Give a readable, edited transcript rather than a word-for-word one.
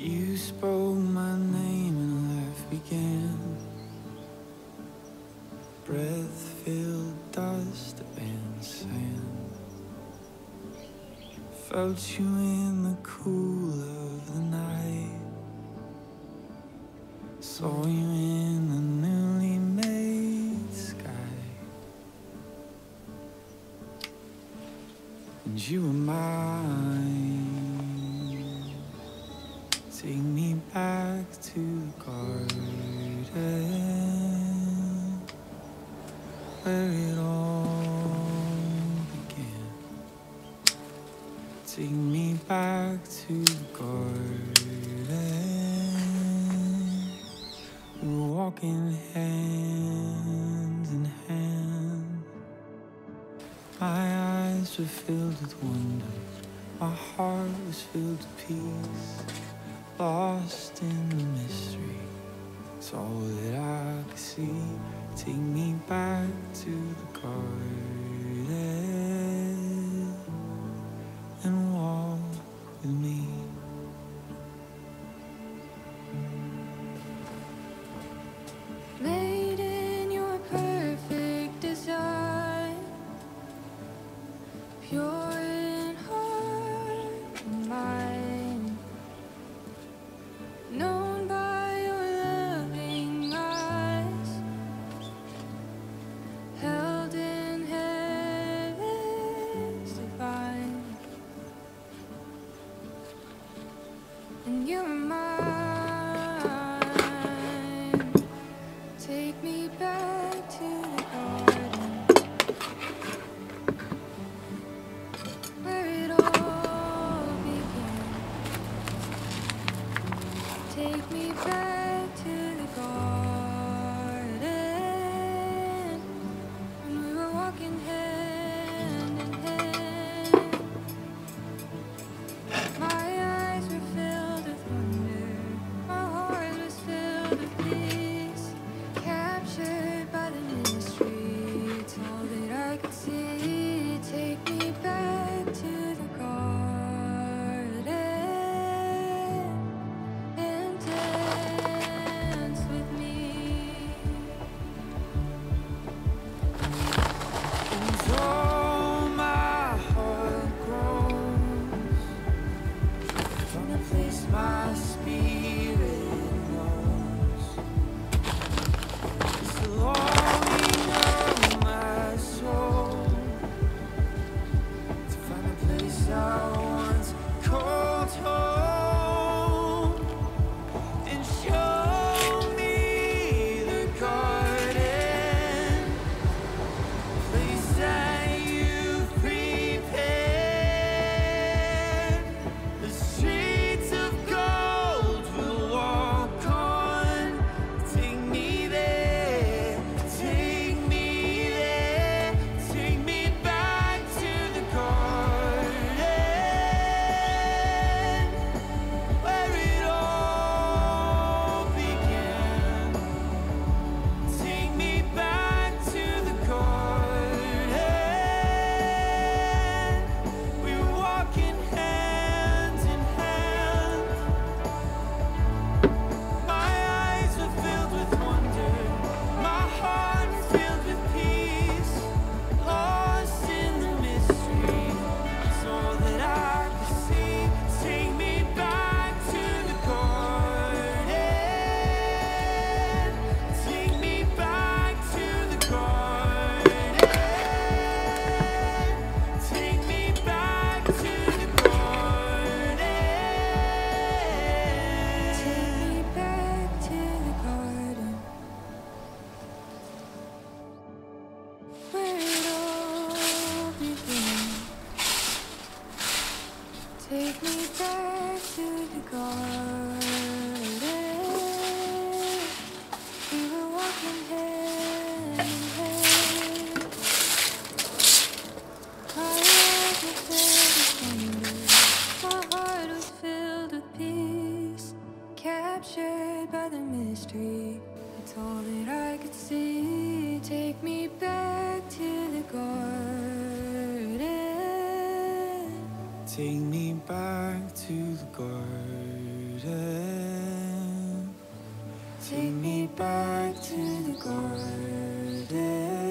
You spoke my name and life began. Breath filled dust and sand. Felt you in the cool of the night. Saw you in the newly made sky. And you were mine. Take me back to the garden where it all began. Take me back to the garden. We're walking hand in hand. My eyes were filled with wonder. My heart was filled with peace. Lost in the mystery, it's all that I could see. Take me back to the garden and walk with me. Made in your perfect design, pure in heart and mind. Take me back to the garden when we were walking hand in hand. My eyes were filled with wonder, my heart was filled with peace. By the mystery, it's all that I could see. Take me back to the garden. Take me back to the garden. Take me back to the garden.